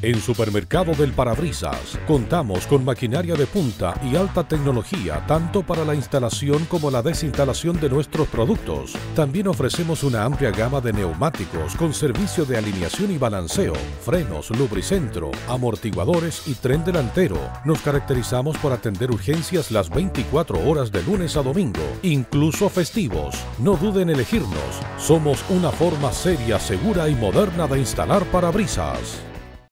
En Supermercado del Parabrisas contamos con maquinaria de punta y alta tecnología tanto para la instalación como la desinstalación de nuestros productos. También ofrecemos una amplia gama de neumáticos con servicio de alineación y balanceo, frenos, lubricentro, amortiguadores y tren delantero. Nos caracterizamos por atender urgencias las 24 horas de lunes a domingo, incluso festivos. No duden en elegirnos. Somos una forma seria, segura y moderna de instalar parabrisas.